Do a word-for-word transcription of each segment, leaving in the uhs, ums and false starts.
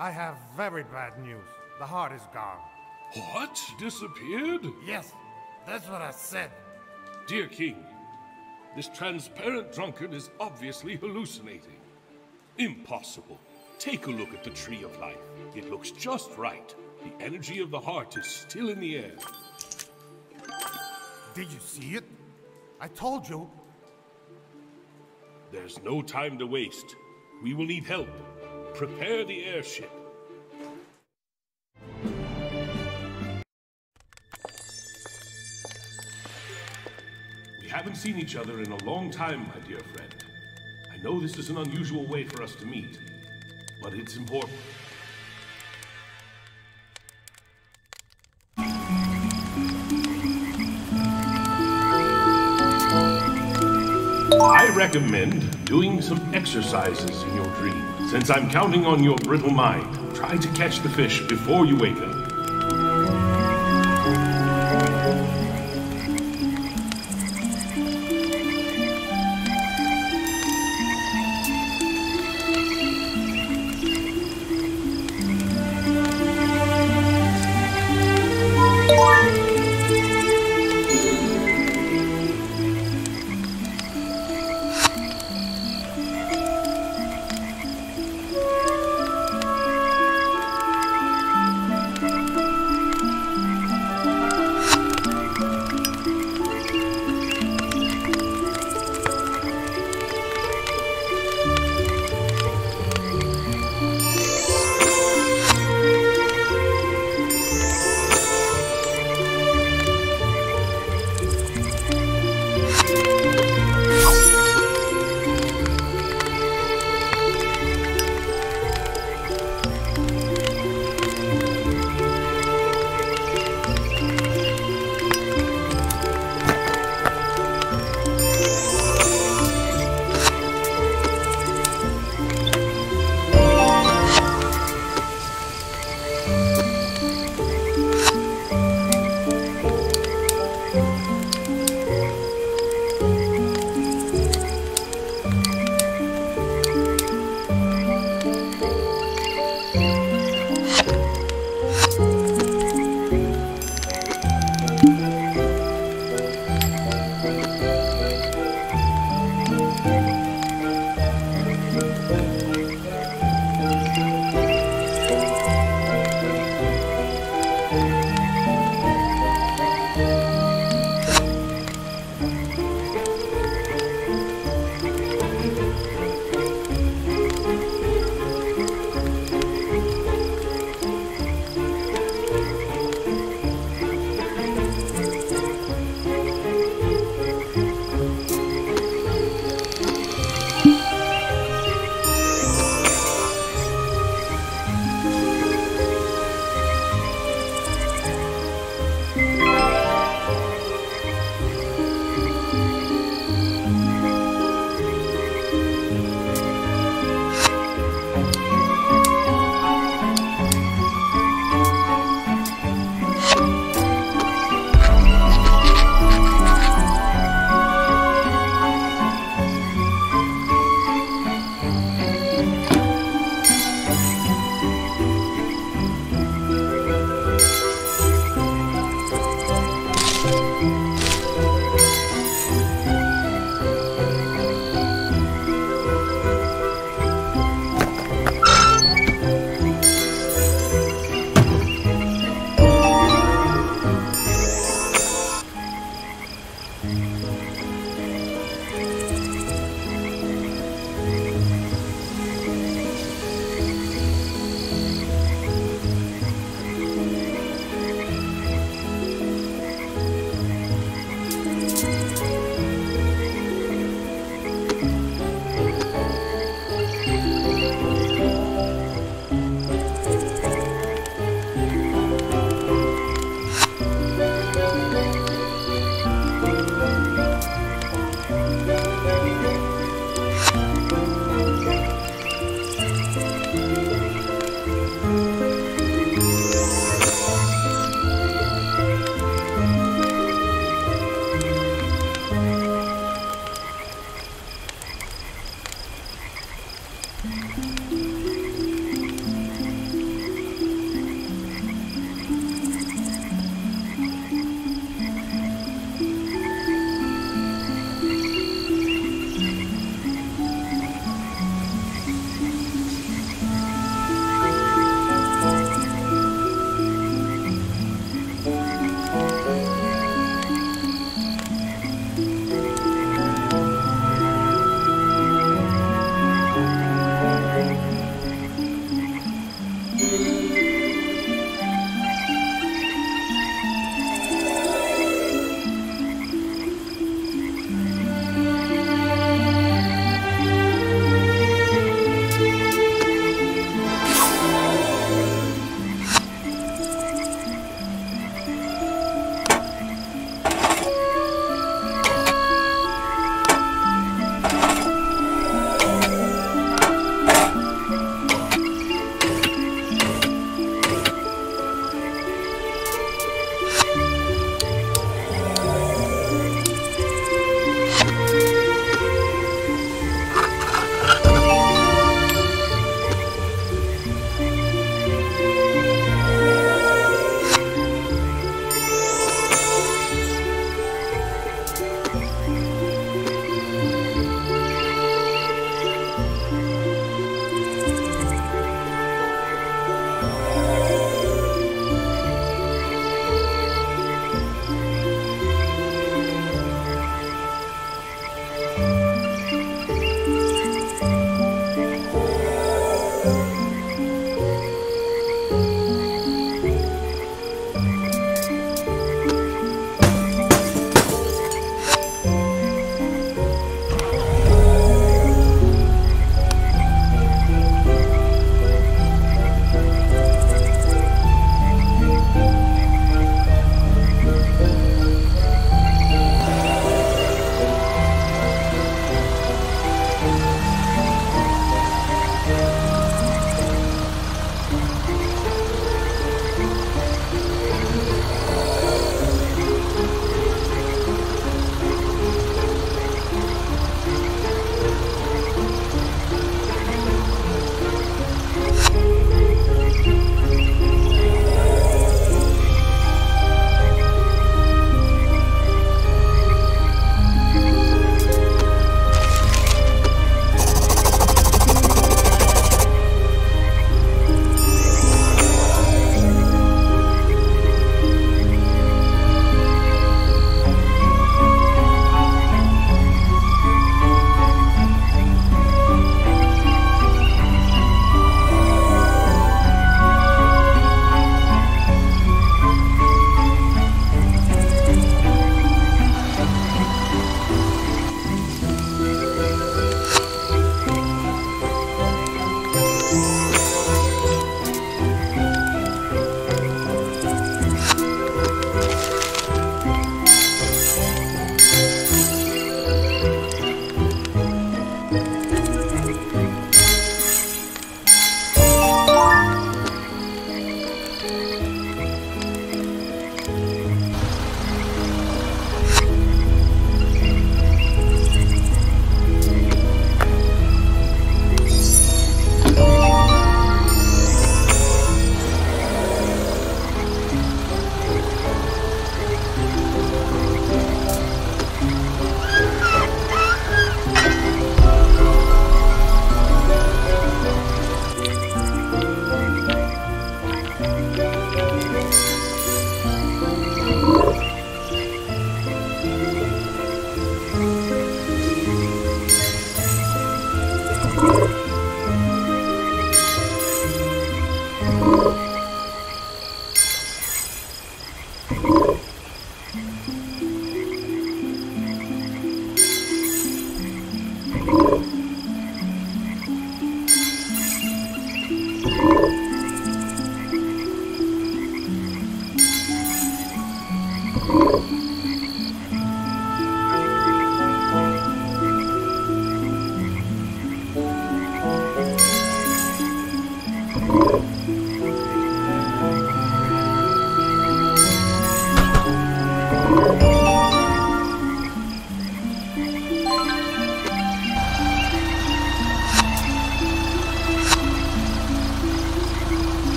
I have very bad news. The heart is gone. What? Disappeared? Yes, that's what I said. Dear King, this transparent drunkard is obviously hallucinating. Impossible. Take a look at the Tree of Life. It looks just right. The energy of the heart is still in the air. Did you see it? I told you. There's no time to waste. We will need help. Prepare the airship. We haven't seen each other in a long time, my dear friend. I know this is an unusual way for us to meet, but it's important. I recommend doing some exercises in your dream. Since I'm counting on your brittle mind, try to catch the fish before you wake up.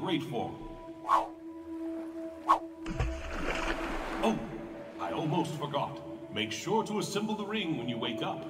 great for. Oh, I almost forgot. Make sure to assemble the ring when you wake up.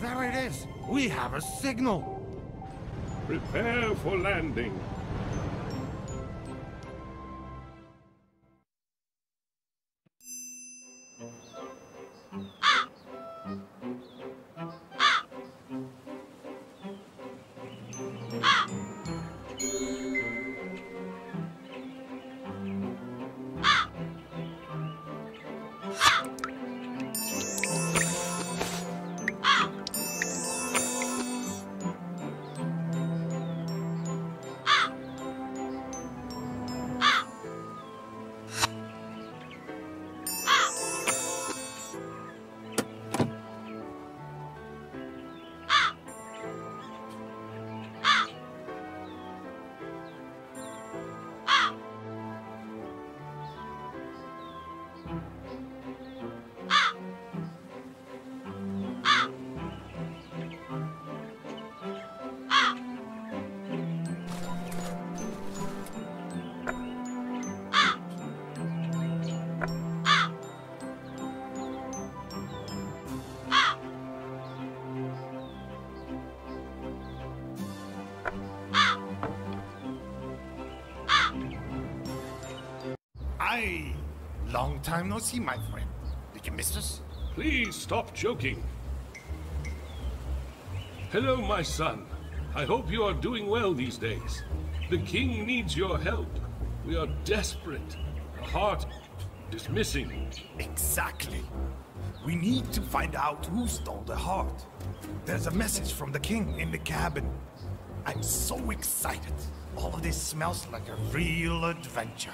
There it is! We have a signal! Prepare for landing. Long time no see, my friend. Did you miss us? Please stop joking. Hello, my son. I hope you are doing well these days. The king needs your help. We are desperate. The heart is missing. Exactly. We need to find out who stole the heart. There's a message from the king in the cabin. I'm so excited. All of this smells like a real adventure.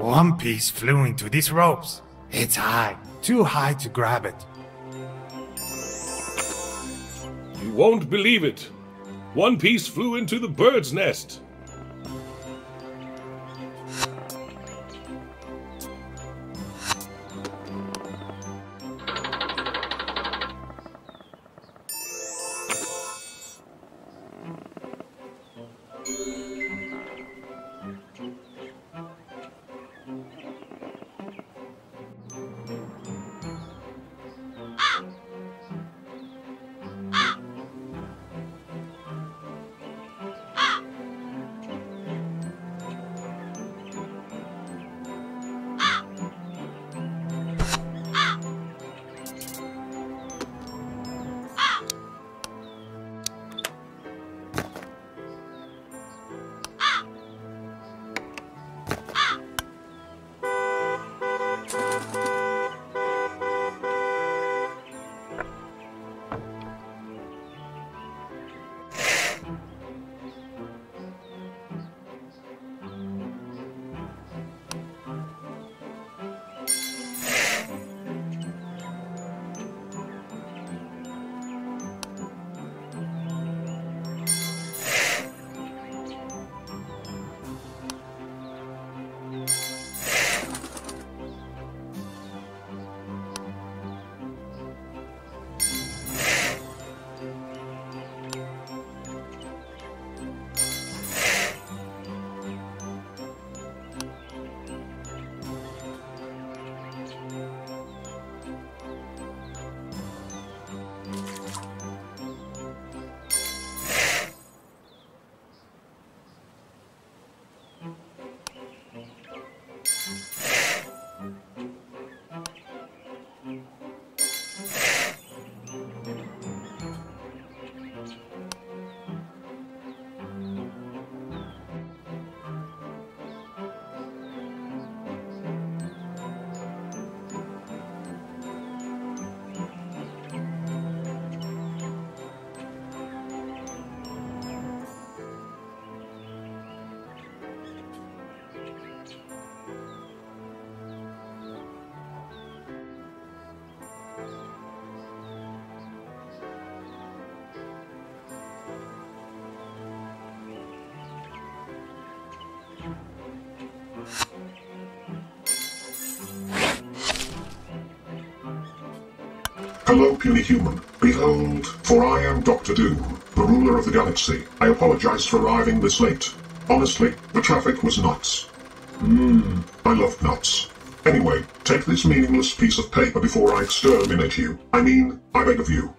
One piece flew into these ropes. It's high, too high to grab it. You won't believe it. One piece flew into the bird's nest. Hello, puny human. Behold, for I am Doctor Doom, the ruler of the galaxy. I apologize for arriving this late. Honestly, the traffic was nuts. Mmm, I love nuts. Anyway, take this meaningless piece of paper before I exterminate you. I mean, I beg of you.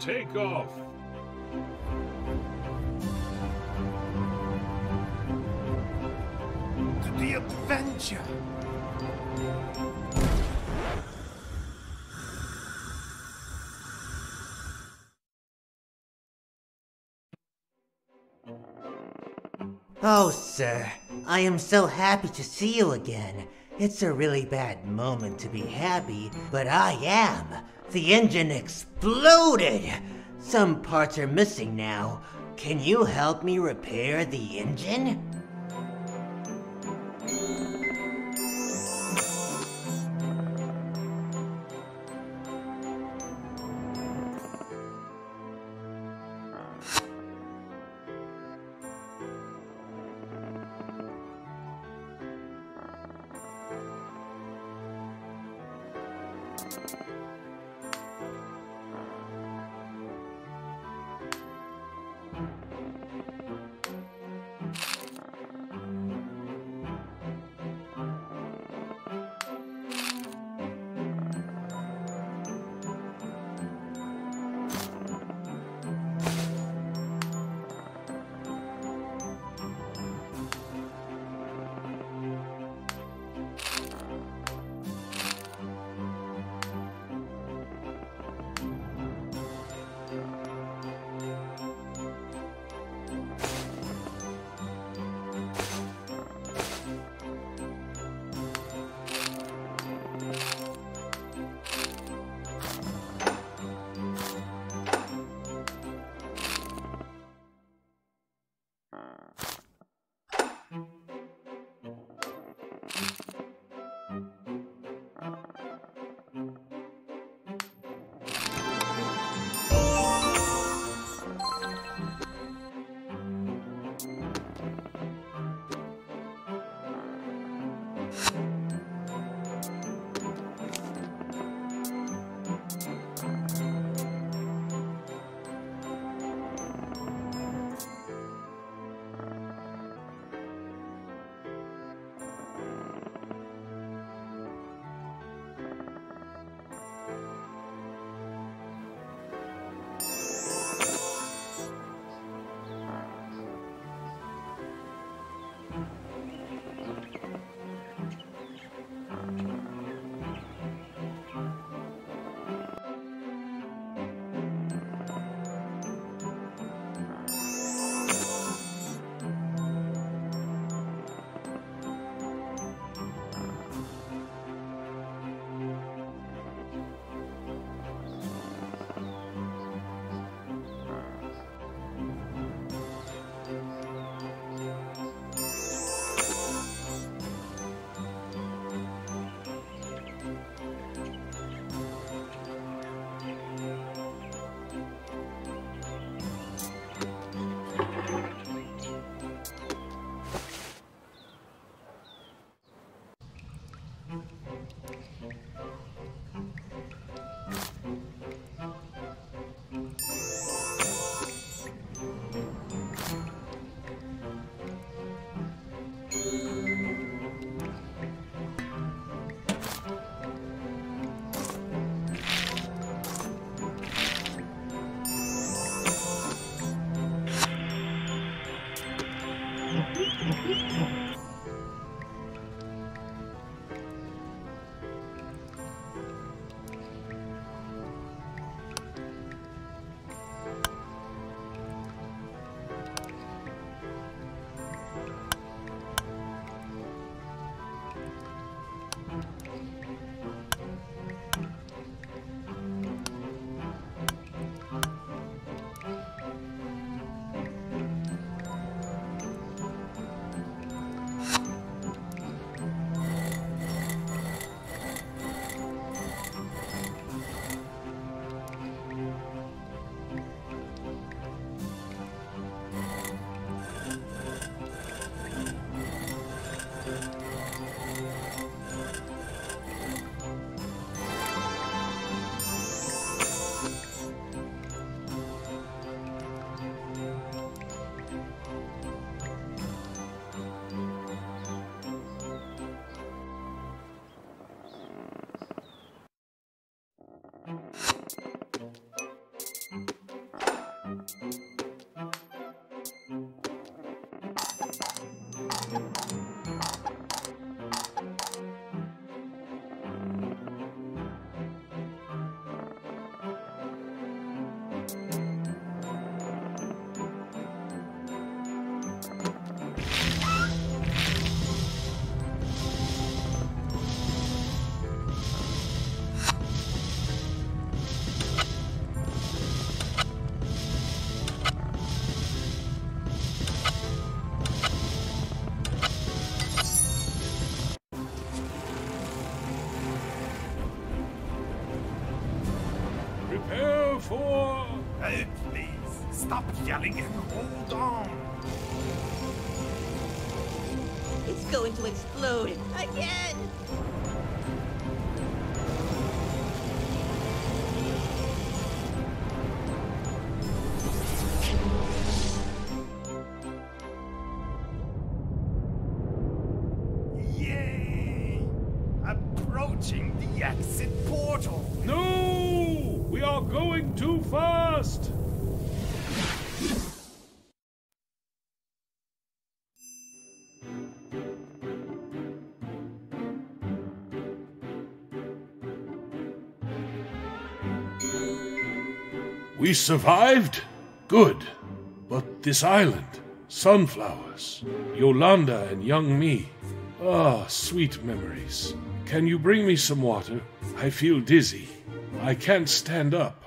Take off. adventure! Oh, sir, I am so happy to see you again. It's a really bad moment to be happy, but I am. The engine exploded! Some parts are missing now. Can you help me repair the engine? go for... Oh, please, stop yelling and hold on. It's going to explode again. We survived? Good. But this island, sunflowers, Yolanda and young me. Ah, sweet memories. Can you bring me some water? I feel dizzy. I can't stand up.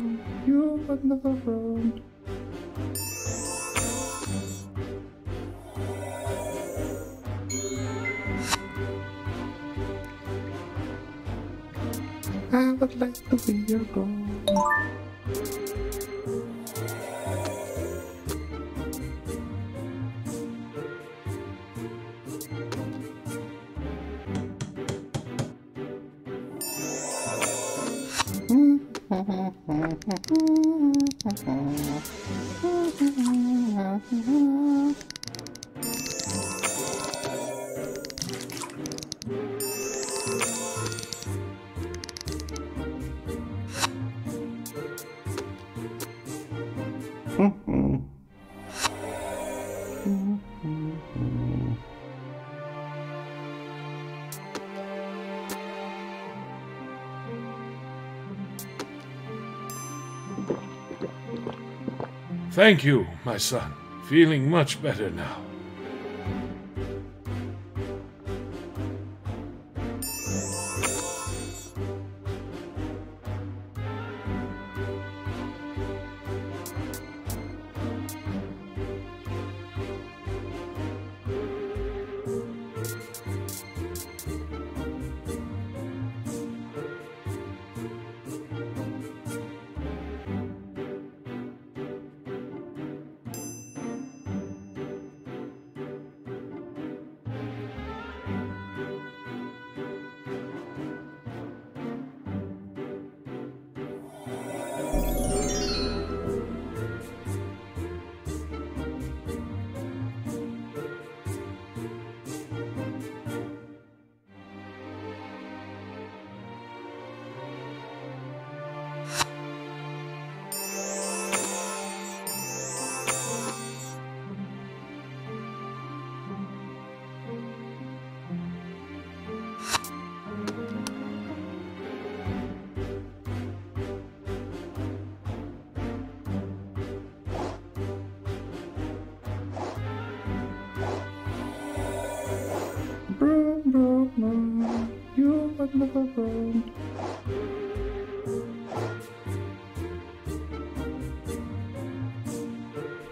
I would like to be your girl. Thank you, my son. Feeling much better now.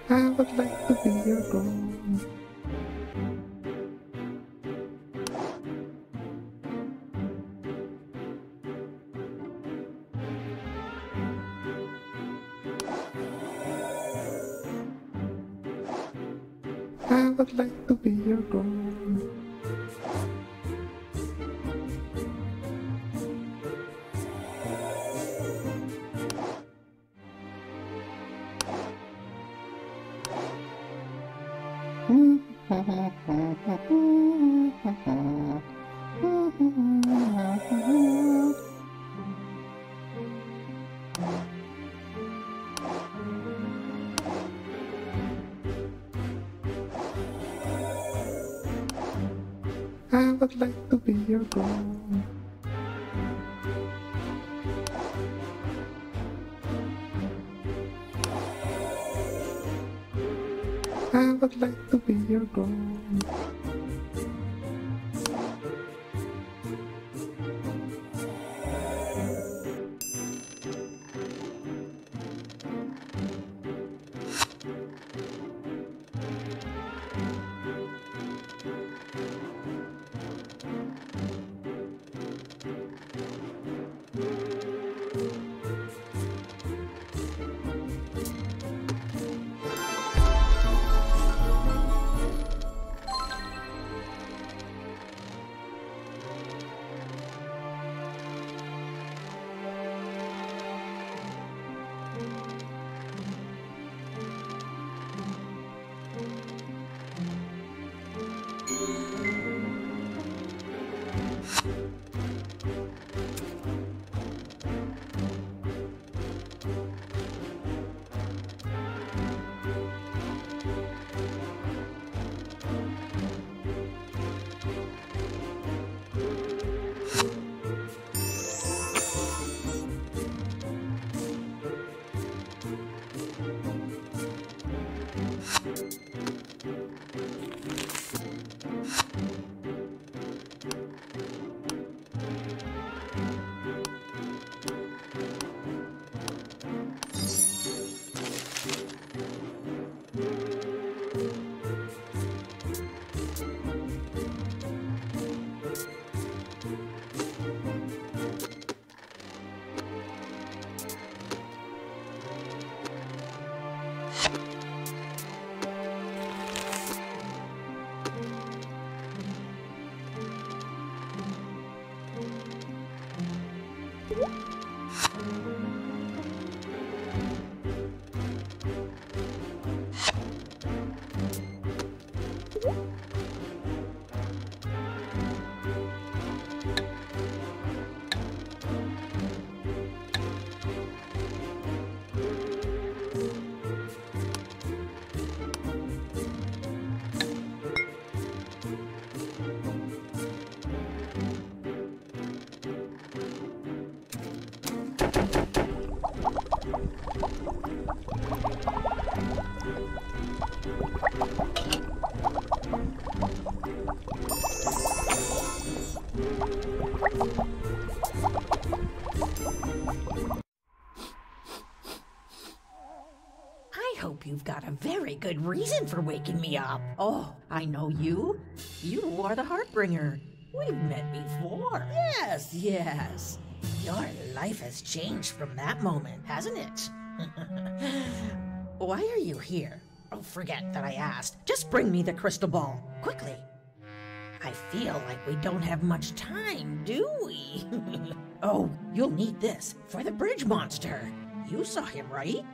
I would like to be your girl. I would like to be your girl. I would like to be your girl. I would like to be your girl. You've got a very good reason for waking me up. Oh, I know you. You are the Heartbringer. We've met before. Yes, yes. Your life has changed from that moment, hasn't it? Why are you here? Oh, forget that I asked. Just bring me the crystal ball, quickly. I feel like we don't have much time, do we? Oh, you'll need this for the bridge monster. You saw him, right?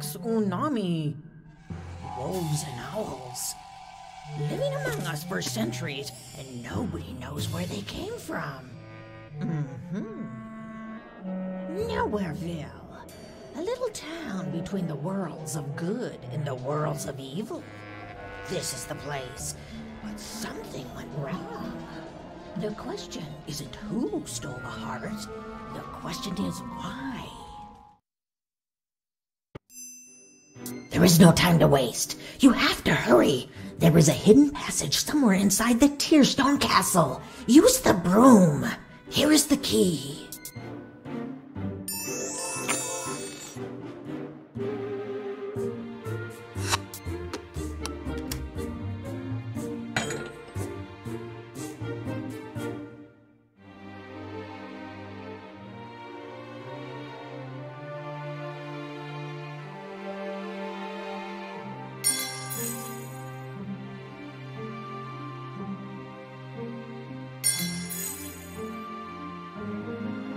Tsunami, wolves and owls, living among us for centuries, and nobody knows where they came from. Mm-hmm. Nowhereville, a little town between the worlds of good and the worlds of evil. This is the place, but something went wrong. The question isn't who stole the heart, the question is why. There is no time to waste. You have to hurry. There is a hidden passage somewhere inside the Tearstone Castle. Use the broom. Here is the key. Thank you.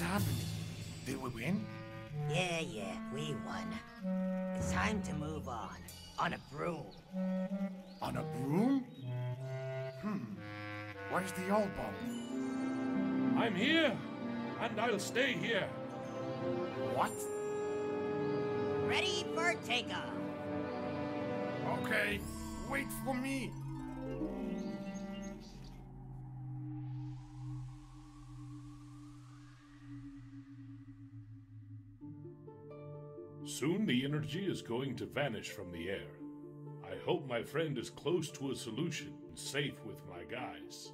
What's happened? Did we win? Yeah, yeah, we won. It's time to move on. On a broom. On a broom? Hmm. Where's the old bomb? I'm here, and I'll stay here. What? Ready for takeoff. Okay, wait for me. Soon the energy is going to vanish from the air. I hope my friend is close to a solution and safe with my guys.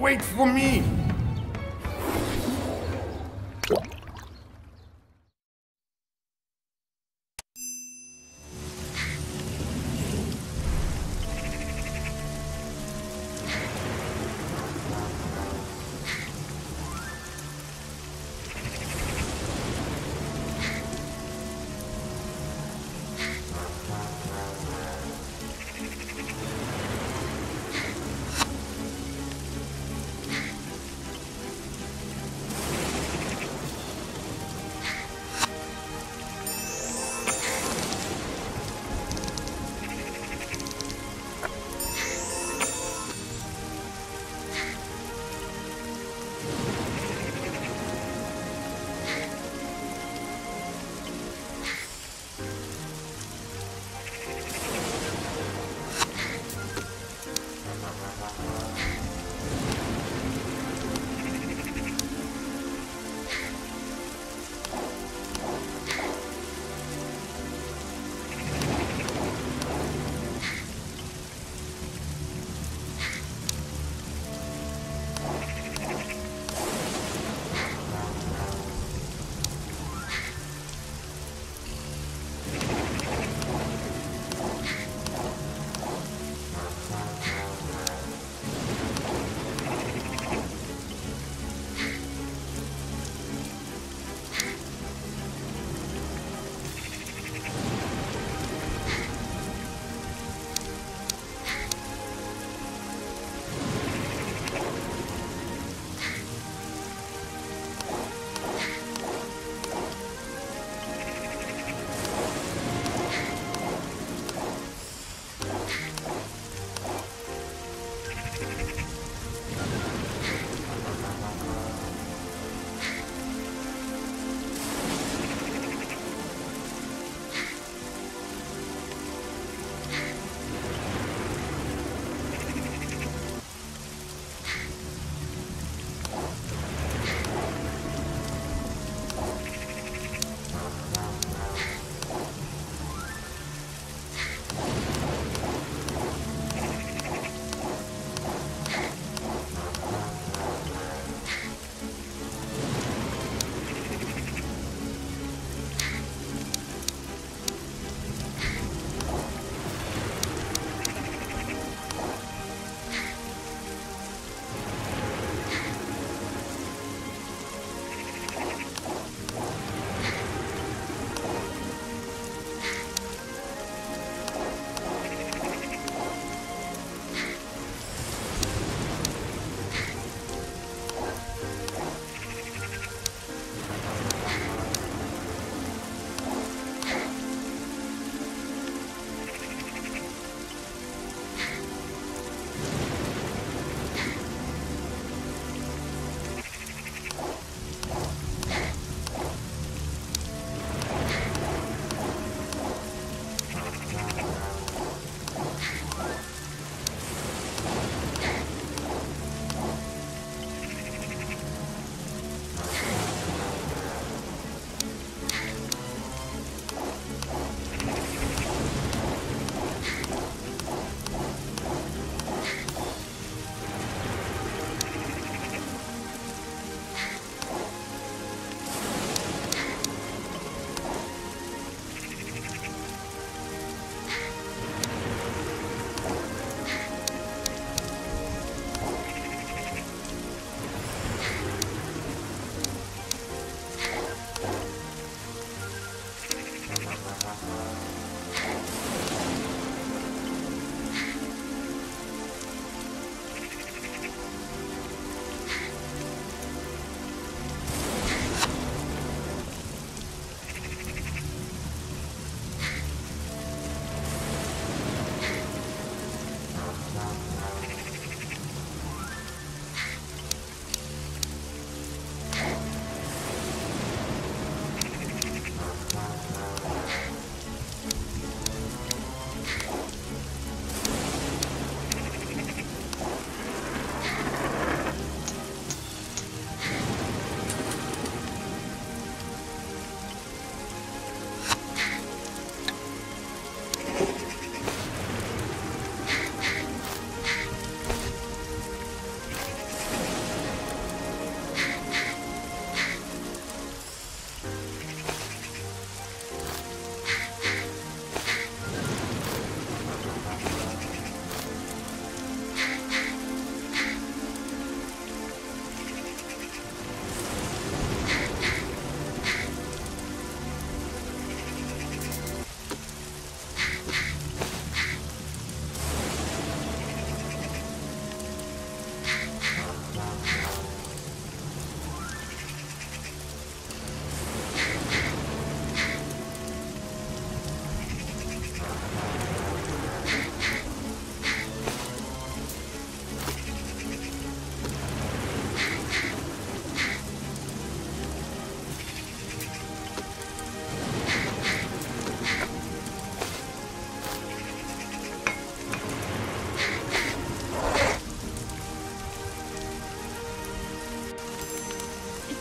Wait for me!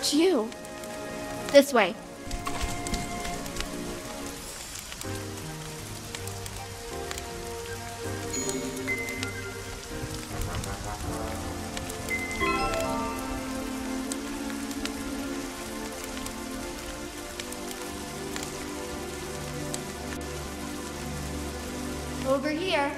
It's you. This way. Over here.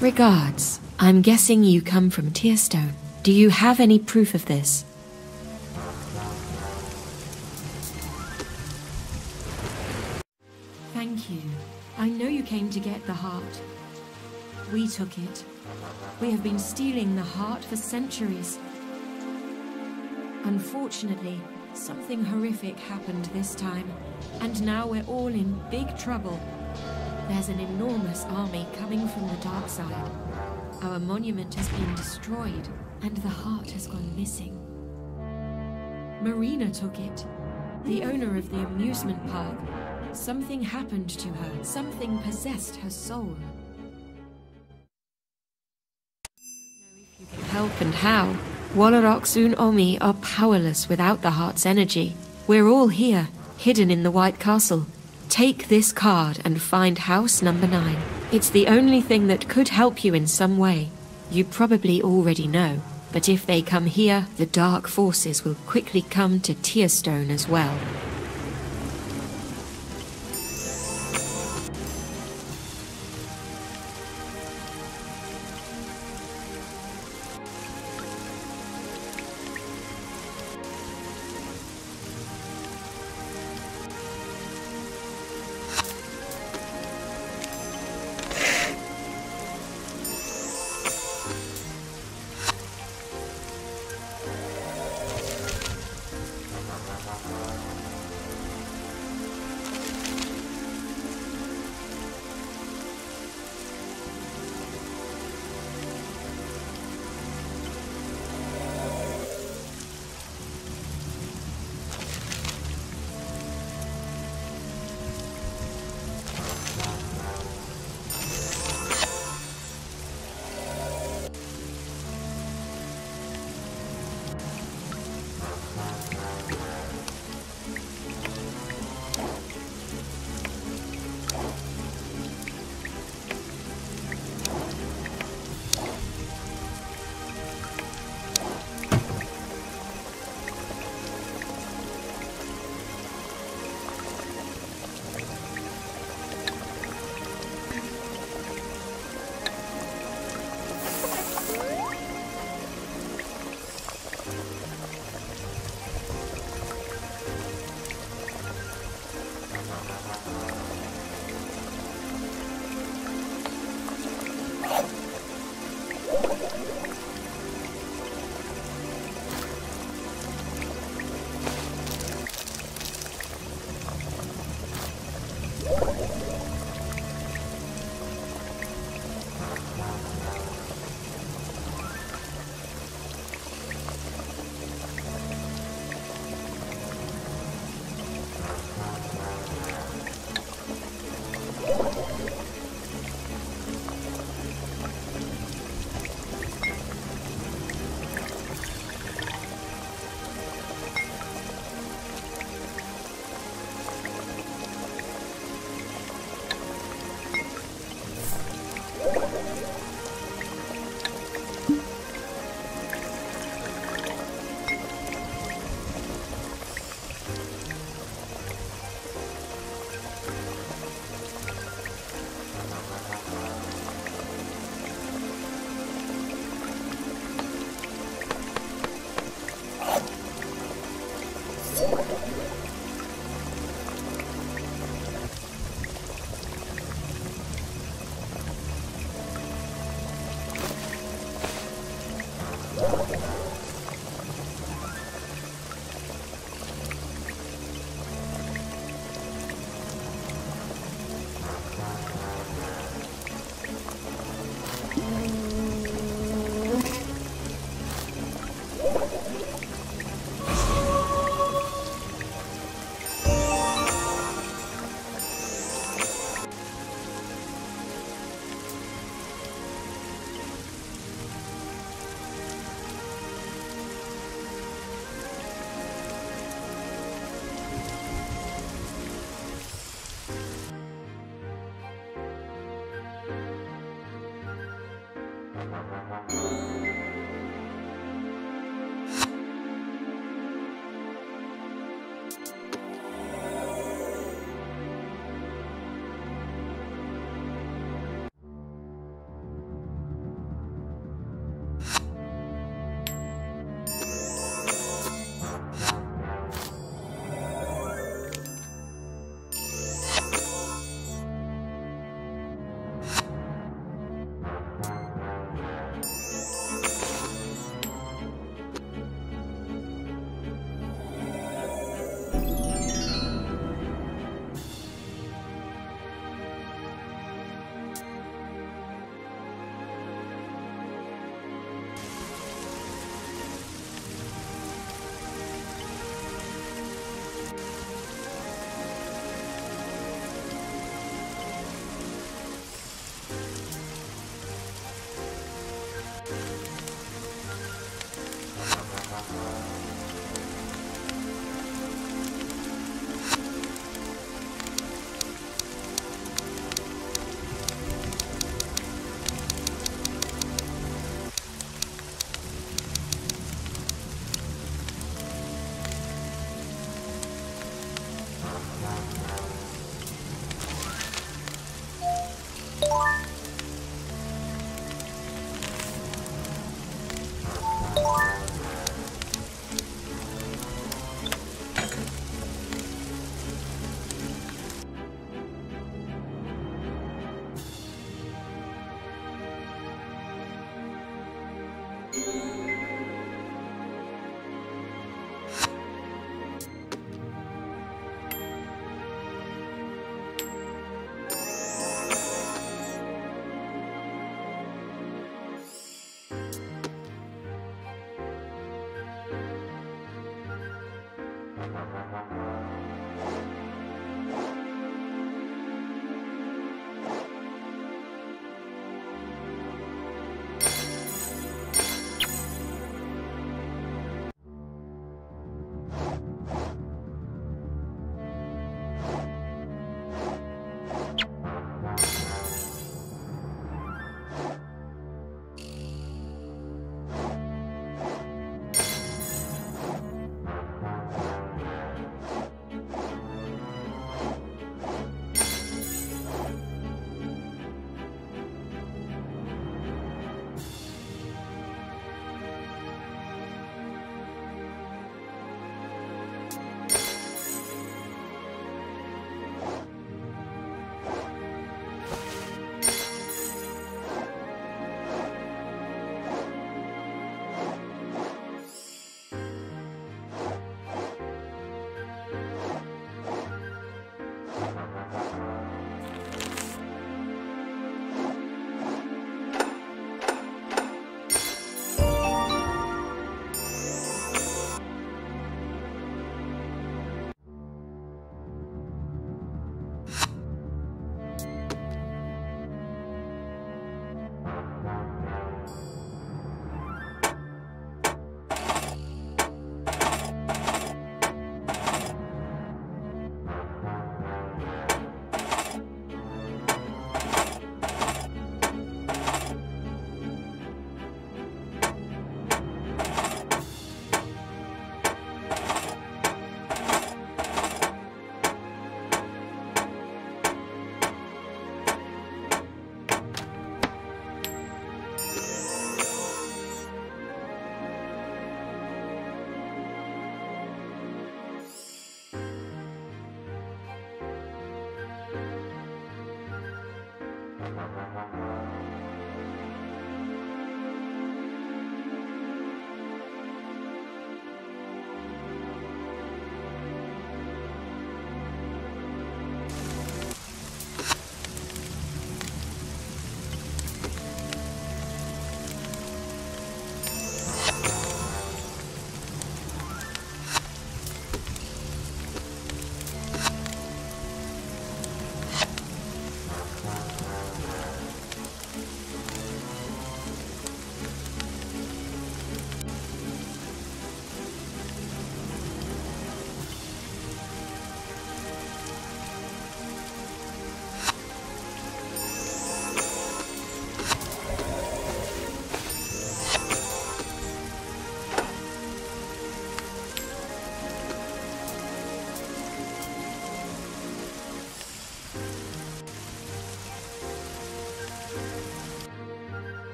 Regards. I'm guessing you come from Tearstone. Do you have any proof of this? Thank you. I know you came to get the heart. We took it. We have been stealing the heart for centuries. Unfortunately, something horrific happened this time, and now we're all in big trouble. There's an enormous army coming from the dark side. Our monument has been destroyed, and the heart has gone missing. Marina took it, the owner of the amusement park. Something happened to her. Something possessed her soul. If you can help and how, Walaroks and Omi are powerless without the heart's energy. We're all here, hidden in the White Castle. Take this card and find house number nine. It's the only thing that could help you in some way. You probably already know, but if they come here, the dark forces will quickly come to Tearstone as well.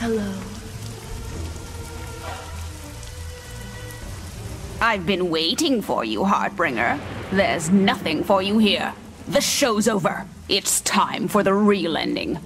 Hello. I've been waiting for you, Heartbringer. There's nothing for you here. The show's over. It's time for the real ending.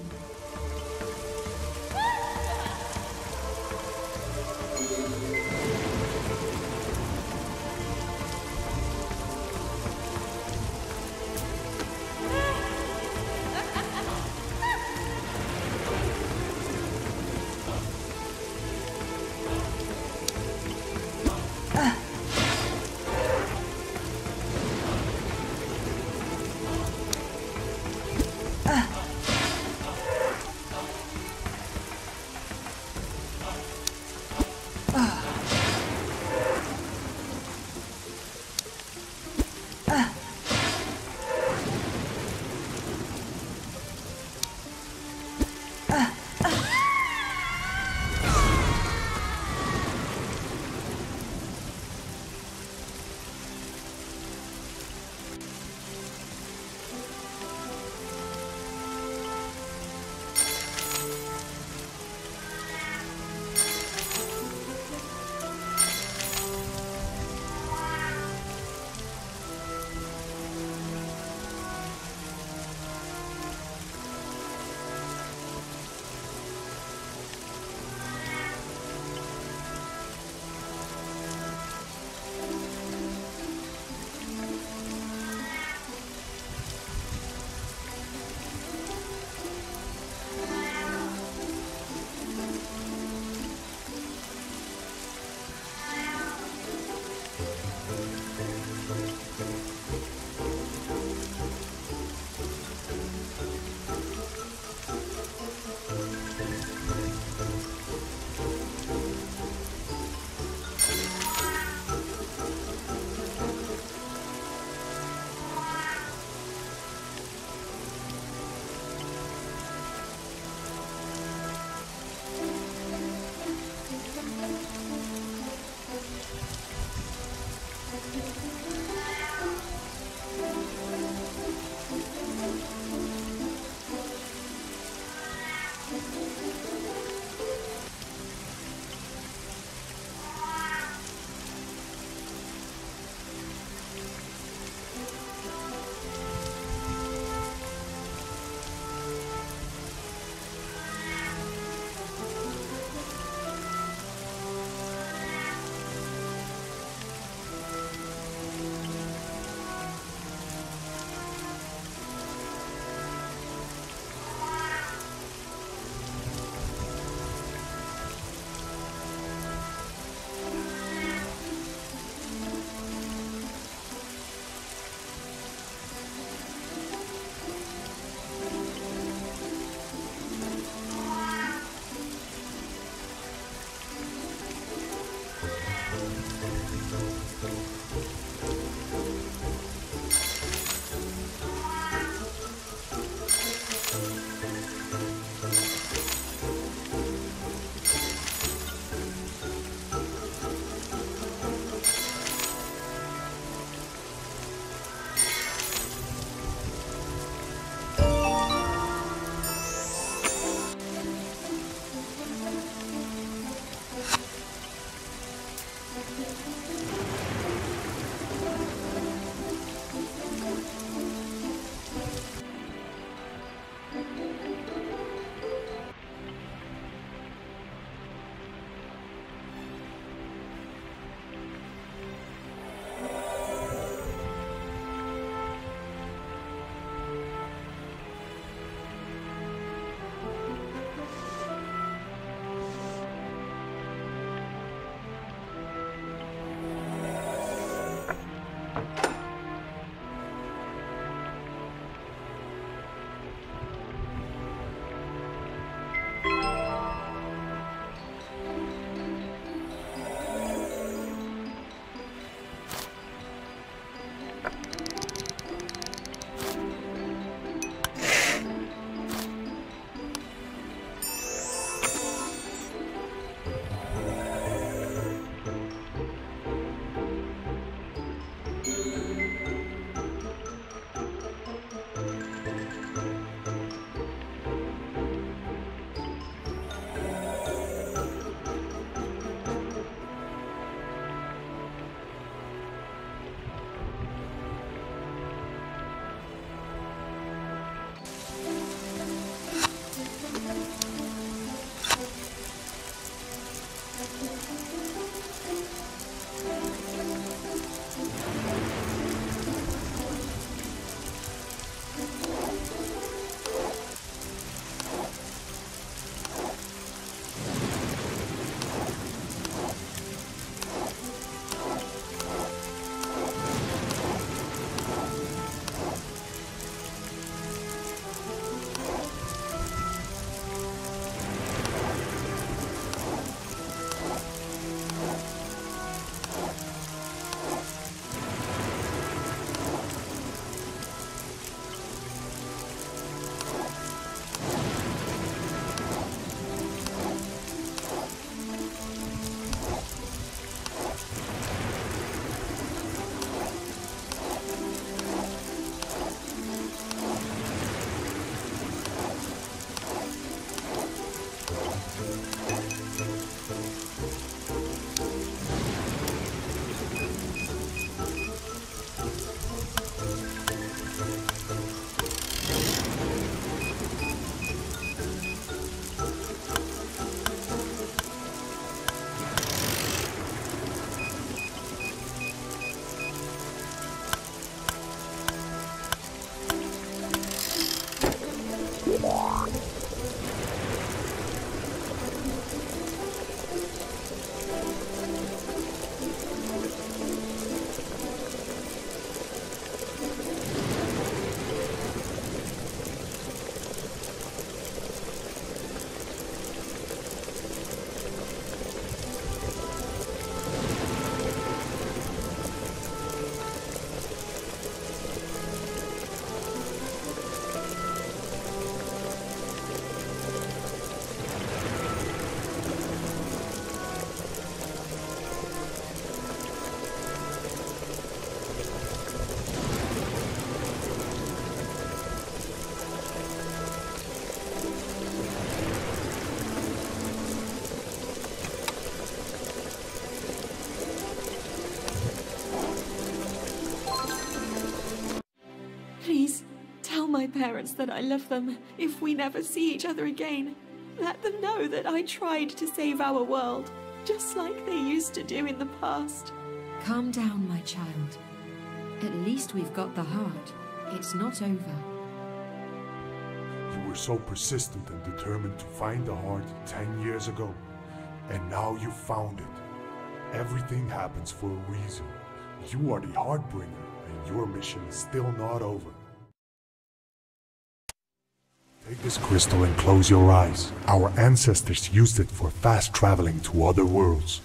my parents that I love them. If we never see each other again, let them know that I tried to save our world, just like they used to do in the past. Calm down, my child. At least we've got the heart. It's not over. You were so persistent and determined to find the heart ten years ago, and now you found it. Everything happens for a reason. You are the Heartbringer, and your mission is still not over. Take this crystal and close your eyes. Our ancestors used it for fast traveling to other worlds.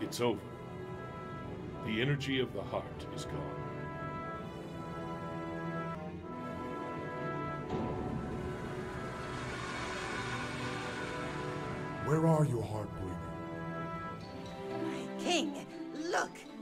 It's over. The energy of the heart is gone. Where are you, Heartbringer? My king, look!